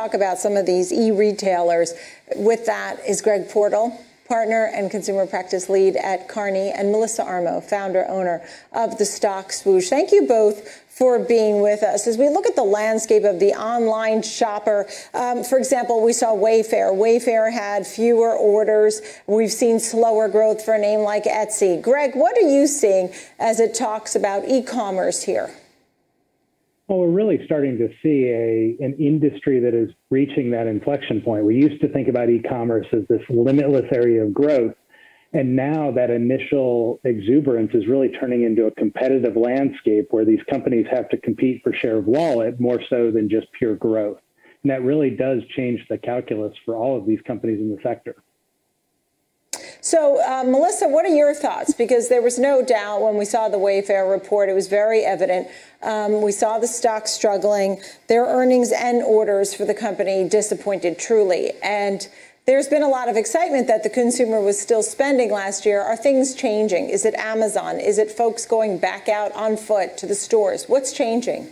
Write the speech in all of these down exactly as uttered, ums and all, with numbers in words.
Talk about some of these e-retailers. With that is Greg Portell, partner and consumer practice lead at Kearney, and Melissa Armo, founder, owner of The Stock Swoosh. Thank you both for being with us. As we look at the landscape of the online shopper, um, for example, we saw Wayfair. Wayfair had fewer orders. We've seen slower growth for a name like Etsy. Greg, what are you seeing as it talks about e-commerce here? Well, we're really starting to see a, an industry that is reaching that inflection point. We used to think about e-commerce as this limitless area of growth, and now that initial exuberance is really turning into a competitive landscape where these companies have to compete for share of wallet more so than just pure growth. And that really does change the calculus for all of these companies in the sector. So, uh, Melissa, what are your thoughts? Because there was no doubt when we saw the Wayfair report, it was very evident. Um, we saw the stock struggling. Their earnings and orders for the company disappointed truly. And there's been a lot of excitement that the consumer was still spending last year. Are things changing? Is it Amazon? Is it folks going back out on foot to the stores? What's changing?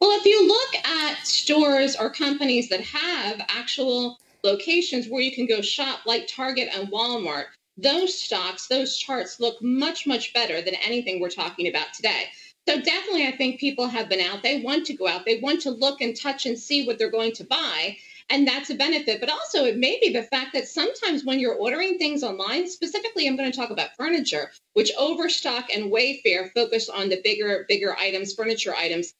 Well, if you look at stores or companies that have actual locations where you can go shop, like Target and Walmart, those stocks, those charts look much, much better than anything we're talking about today. So definitely, I think people have been out. They want to go out. They want to look and touch and see what they're going to buy, and that's a benefit. But also, it may be the fact that sometimes when you're ordering things online, specifically, I'm going to talk about furniture, which Overstock and Wayfair focus on the bigger, bigger items, furniture items.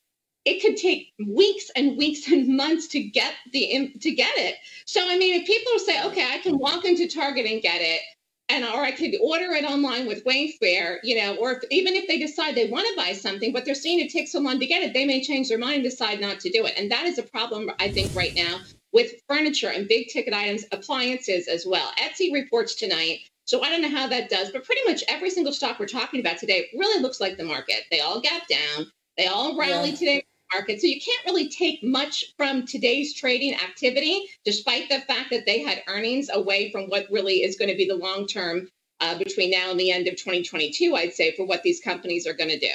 It could take weeks and weeks and months to get the to get it. So, I mean, if people say, okay, I can walk into Target and get it, and or I could order it online with Wayfair, you know, or if, even if they decide they want to buy something, but they're seeing it takes so long to get it, they may change their mind and decide not to do it. And that is a problem, I think, right now with furniture and big ticket items, appliances as well. Etsy reports tonight, so I don't know how that does, but pretty much every single stock we're talking about today really looks like the market. They all gap down. They all rally yeah. today. Market. So you can't really take much from today's trading activity, despite the fact that they had earnings, away from what really is going to be the long term uh, between now and the end of twenty twenty-two, I'd say, for what these companies are going to do.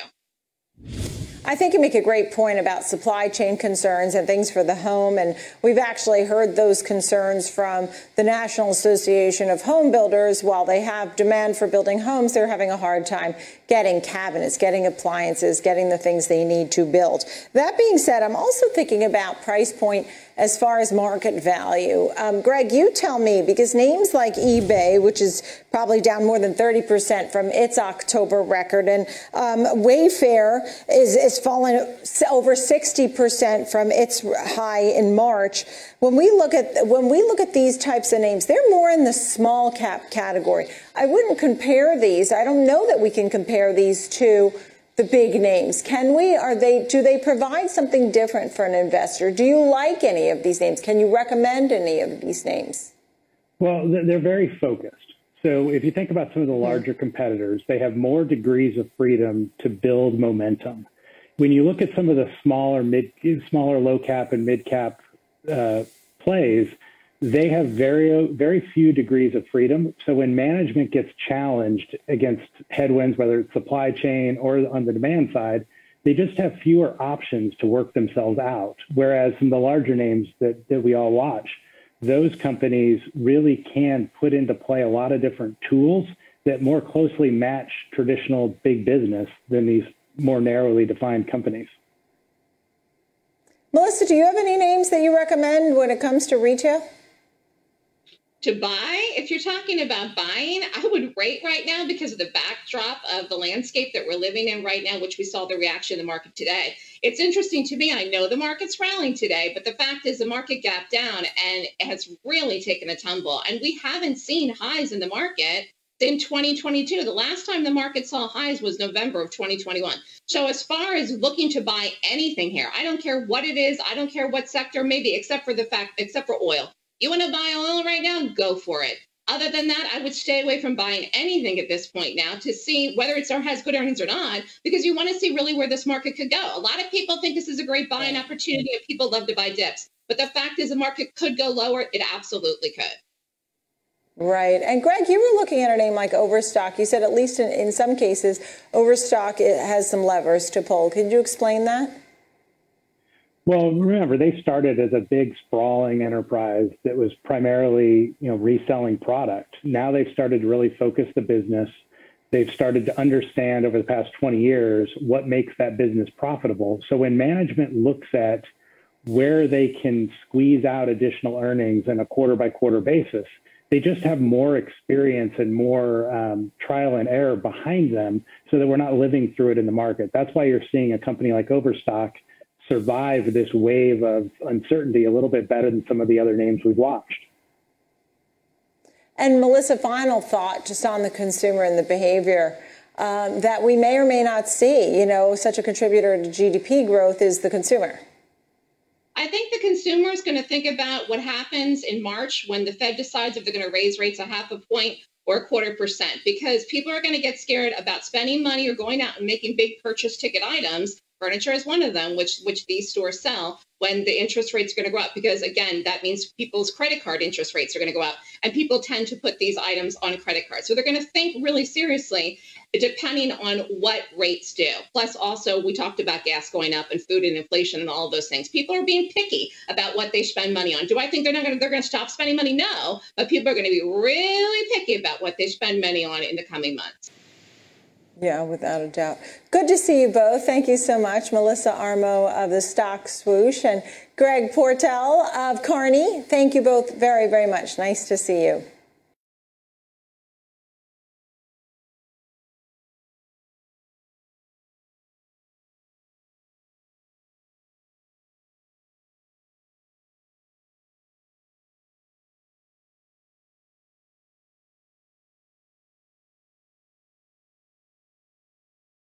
I think you make a great point about supply chain concerns and things for the home. And we've actually heard those concerns from the National Association of Home Builders. While they have demand for building homes, they're having a hard time getting cabinets, getting appliances, getting the things they need to build. That being said, I'm also thinking about price point as far as market value. Um, Greg, you tell me, because names like eBay, which is probably down more than thirty percent from its October record, and um, Wayfair is, is fallen over sixty percent from its high in March. When we look at when we look at these types of names, they're more in the small cap category. I wouldn't compare these. I don't know that we can compare these to the big names. Can we? Are they? Do they provide something different for an investor? Do you like any of these names? Can you recommend any of these names? Well, they're very focused. So if you think about some of the larger competitors, they have more degrees of freedom to build momentum. When you look at some of the smaller, mid, smaller low cap and mid cap uh, plays, they have very, very few degrees of freedom. So when management gets challenged against headwinds, whether it's supply chain or on the demand side, they just have fewer options to work themselves out. Whereas in the larger names that, that we all watch, those companies really can put into play a lot of different tools that more closely match traditional big business than these more narrowly defined companies. Melissa, do you have any names that you recommend when it comes to retail? To buy, if you're talking about buying, I would rate right now because of the backdrop of the landscape that we're living in right now, which we saw the reaction in the market today. It's interesting to me. I know the market's rallying today, but the fact is the market gapped down and it has really taken a tumble. And we haven't seen highs in the market in twenty twenty-two. The last time the market saw highs was November of twenty twenty-one. So as far as looking to buy anything here, I don't care what it is. I don't care what sector, maybe except for the fact, except for oil. You want to buy oil right now? Go for it. Other than that, I would stay away from buying anything at this point now to see whether it's or has good earnings or not, because you want to see really where this market could go. A lot of people think this is a great buying opportunity and people love to buy dips. But the fact is the market could go lower. It absolutely could. Right. And Greg, you were looking at a name like Overstock. You said at least in, in some cases, Overstock it has some levers to pull. Could you explain that? Well, remember, they started as a big, sprawling enterprise that was primarily, you know, reselling product. Now they've started to really focus the business. They've started to understand over the past twenty years what makes that business profitable. So when management looks at where they can squeeze out additional earnings on a quarter by quarter basis, they just have more experience and more um, trial and error behind them so that we're not living through it in the market. That's why you're seeing a company like Overstock survive this wave of uncertainty a little bit better than some of the other names we've watched. And Melissa, final thought just on the consumer and the behavior um, that we may or may not see. You know, such a contributor to G D P growth is the consumer. I think the consumer is going to think about what happens in March when the Fed decides if they're going to raise rates a half a point or a quarter percent, because people are going to get scared about spending money or going out and making big purchase ticket items. Furniture is one of them, which which these stores sell, when the interest rates are going to go up, because again, that means people's credit card interest rates are going to go up, and people tend to put these items on credit cards. So they're going to think really seriously, depending on what rates do. Plus, also, we talked about gas going up and food and inflation and all of those things. People are being picky about what they spend money on. Do I think they're not going to, they're going to stop spending money? No, but people are going to be really picky about what they spend money on in the coming months. Yeah, without a doubt. Good to see you both. Thank you so much. Melissa Armo of The Stock Swoosh and Greg Portell of Kearney. Thank you both very, very much. Nice to see you.